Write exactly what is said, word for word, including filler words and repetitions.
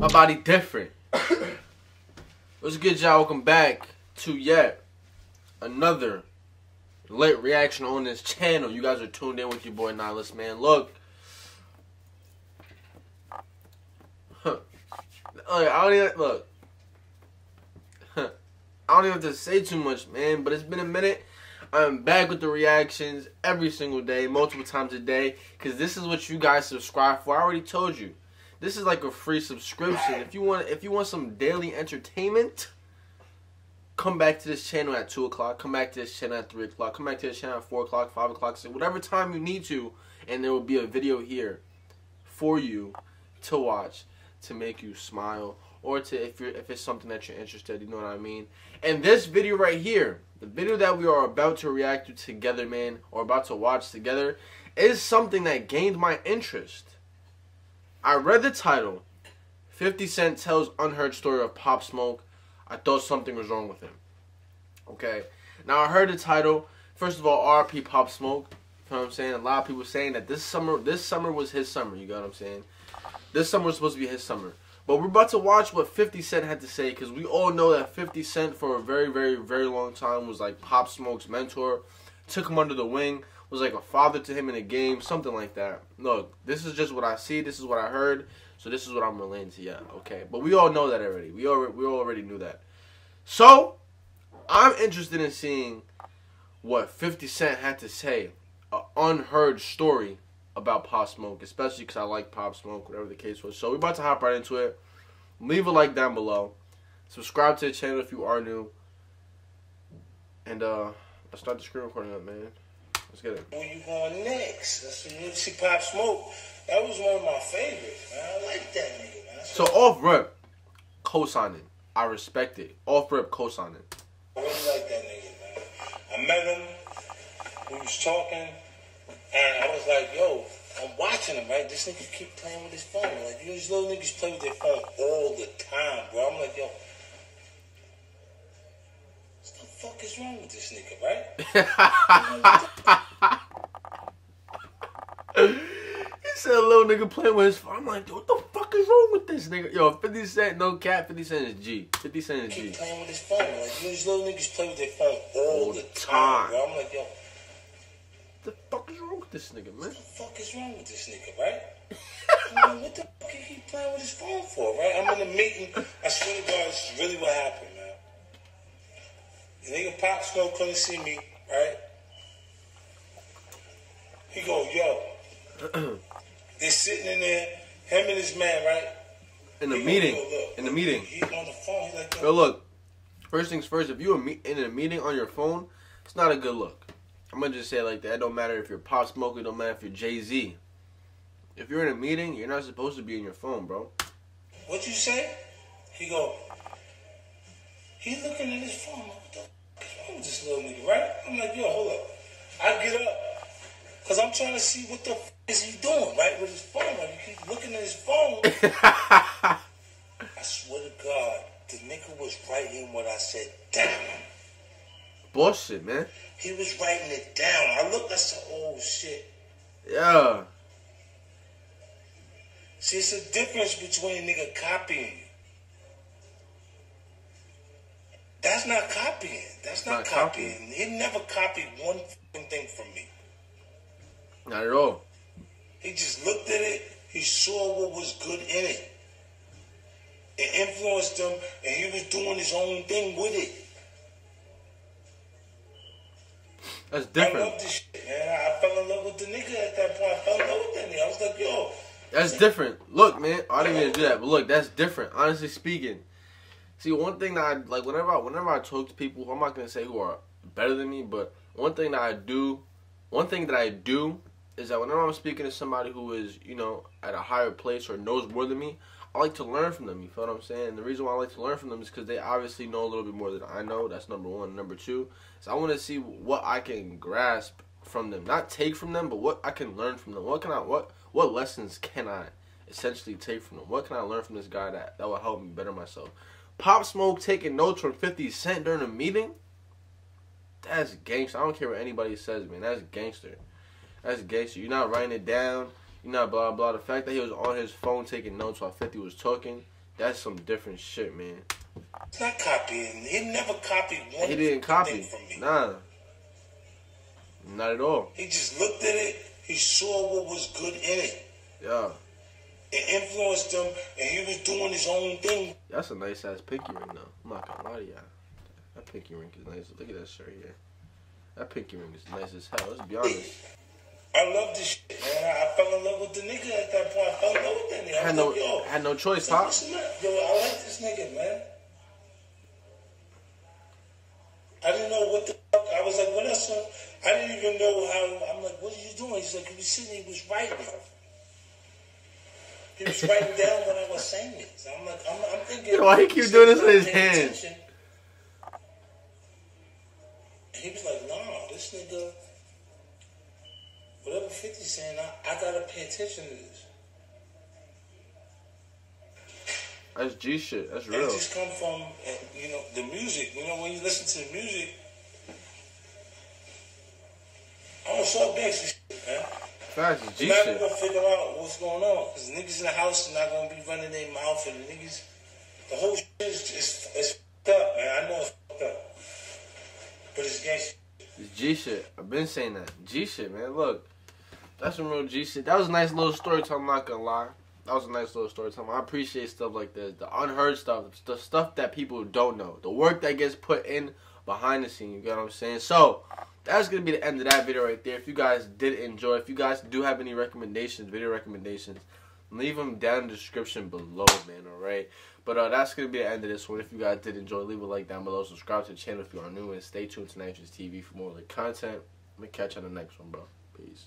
My body different. What's good, y'all? Welcome back to yet another late reaction on this channel. You guys are tuned in with your boy Nilus, man. Look, huh. I don't even look. Huh. I don't even have to say too much, man. But it's been a minute. I'm back with the reactions every single day, multiple times a day, because this is what you guys subscribe for. I already told you. This is like a free subscription. If you want, if you want some daily entertainment, come back to this channel at two o'clock. Come back to this channel at three o'clock. Come back to this channel at four o'clock, five o'clock, six, whatever time you need to, and there will be a video here for you to watch to make you smile, or to if you're if it's something that you're interested in, you know what I mean. And this video right here, the video that we are about to react to together, man, or about to watch together, is something that gained my interest. I read the title, fifty cent tells unheard story of Pop Smoke. I thought something was wrong with him. Okay. Now, I heard the title. First of all, R I P Pop Smoke. You know what I'm saying? A lot of people saying that this summer this summer was his summer. You got what I'm saying? This summer was supposed to be his summer. But we're about to watch what fifty cent had to say, because we all know that fifty cent for a very, very, very long time was like Pop Smoke's mentor. Took him under the wing. Was like a father to him in a game, something like that. Look, this is just what I see. This is what I heard. So this is what I'm relating to. Yeah, okay. But we all know that already. We already we already knew that. So I'm interested in seeing what fifty cent had to say, an unheard story about Pop Smoke, especially because I like Pop Smoke, whatever the case was. So we're about to hop right into it. Leave a like down below. Subscribe to the channel if you are new. And uh, let's start the screen recording up, man. Let's get it. Where you going next? That's when you see Pop Smoke. That was one of my favorites, man. I like that nigga, man. So off rip, co-signing. I respect it. Off rip, co-signing. I really like that nigga, man. I met him. We was talking, and I was like, yo, I'm watching him, right? This nigga keep playing with his phone. Like, these little niggas play with their phone all the time, bro. I'm like, yo, what the fuck is wrong with this nigga, right? He said a little nigga playing with his phone. I'm like, dude, what the fuck is wrong with this nigga? Yo, fifty cent, no cap, fifty cent is G. fifty cent is G. Keep playing with his phone. Like, these little niggas play with their phone all, all the time, time. Bro. I'm like, yo, what the fuck is wrong with this nigga, man? What the fuck is wrong with this nigga, right? I mean, what the fuck is he playing with his phone for, right? I'm in a meeting. I swear to God, this is really what happened, man. The nigga Pop Smoke couldn't see me, right? He go, yo. They're sitting in there, him and his man, right? In the meeting. In the meeting. He on the phone. He like, yo, look, first things first, if you're in a meeting on your phone, it's not a good look. I'm going to just say it like that. It don't matter if you're Pop Smoke, it don't matter if you're Jay-Z. If you're in a meeting, you're not supposed to be in your phone, bro. What you say? He go, he looking at his phone. What the fuck is wrong with this little nigga, right? I'm like, yo, hold up. I get up. Because I'm trying to see what the fuck is he doing, right, with his phone. Like, he keep looking at his phone. I swear to God, the nigga was writing what I said down. Bullshit, man. He was writing it down. I looked, I said, oh, shit. Yeah. See, it's a difference between a nigga copying you. That's not copying. That's not, not copying. copying. He never copied one thing from me. Not at all. He just looked at it. He saw what was good in it. It influenced him, and he was doing his own thing with it. That's different. I love this shit, man. I fell in love with the nigga at that point. I fell in love with that nigga. I was like, yo. That's different. Look, man. I didn't even do that, but look, that's different. Honestly speaking, see, one thing that I like whenever I, whenever I talk to people, I'm not gonna say who are better than me, but one thing that I do, one thing that I do. is that whenever I'm speaking to somebody who is, you know, at a higher place or knows more than me, I like to learn from them, you feel what I'm saying? And the reason why I like to learn from them is because they obviously know a little bit more than I know. That's number one. Number two, so I want to see what I can grasp from them. Not take from them, but what I can learn from them. What can I, what, what lessons can I essentially take from them? What can I learn from this guy that, that will help me better myself? Pop Smoke taking notes from fifty cent during a meeting? That's gangster. I don't care what anybody says, man. That's gangster. That's gay shit. You're not writing it down. You're not blah, blah. The fact that he was on his phone taking notes while fifty was talking, that's some different shit, man. It's not copying. He never copied one He didn't copy. From me. Nah. Not at all. He just looked at it. He saw what was good in it. Yeah. It influenced him, and he was doing his own thing. That's a nice-ass pinky ring, though. I'm not gonna lie to y'all. That pinky ring is nice. Look at that shirt here. That pinky ring is nice as hell. Let's be honest. I love this shit, man. I fell in love with the nigga at that point. I fell in love with that nigga. I, I had, no, like, yo, I had no choice, yo, Pop. Yo, I like this nigga, man. I didn't know what the fuck. I was like, what else? I didn't even know how. I'm like, what are you doing? He's like, he was sitting, he was writing. He was writing down what I was saying this. I'm like, I'm, I'm thinking. Why he keep doing this with his hands? He was like, nah, this nigga, whatever fifty's saying, I, I gotta pay attention to this. That's G shit. That's real. It just come from, you know, the music. You know, when you listen to the music, I don't saw basic shit, man. Facts is G shit. You're not gonna figure out what's going on, because niggas in the house are not gonna be running their mouth, and the niggas, the whole shit is just, it's fucked up, man. I know it's fucked up, but it's gang shit. It's G shit. I've been saying that. G shit, man. Look, that's some real G shit. That was a nice little story time, I'm not gonna lie. That was a nice little story time. I appreciate stuff like this. The unheard stuff. The stuff that people don't know. The work that gets put in behind the scene. You get what I'm saying? So, that's going to be the end of that video right there. If you guys did enjoy. If you guys do have any recommendations, video recommendations, leave them down in the description below, man. Alright? But uh, that's going to be the end of this one. If you guys did enjoy, leave a like down below. Subscribe to the channel if you are new. And stay tuned to NiTris T V for more like content. I'm going to catch you on the next one, bro. Peace.